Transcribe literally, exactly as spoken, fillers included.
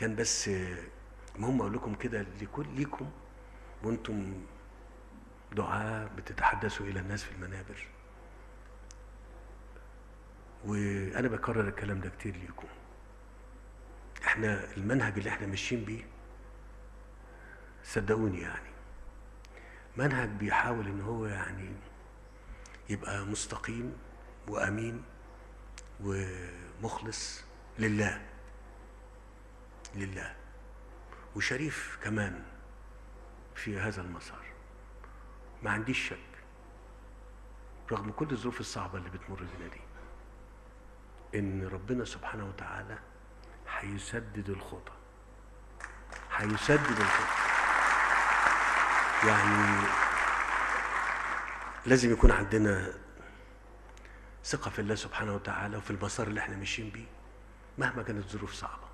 كان بس المهم اقول لكم كده لكل ليكم وانتم دعاء بتتحدثوا الى الناس في المنابر، وانا بكرر الكلام ده كتير ليكم. احنا المنهج اللي احنا ماشيين بيه صدقوني يعني منهج بيحاول ان هو يعني يبقى مستقيم وامين ومخلص لله لله وشريف كمان في هذا المسار، ما عنديش شك رغم كل الظروف الصعبة اللي بتمر بنا دي ان ربنا سبحانه وتعالى هيسدد الخطى هيسدد الخطى. يعني لازم يكون عندنا ثقة في الله سبحانه وتعالى وفي المسار اللي احنا ماشيين بيه مهما كانت ظروف صعبة.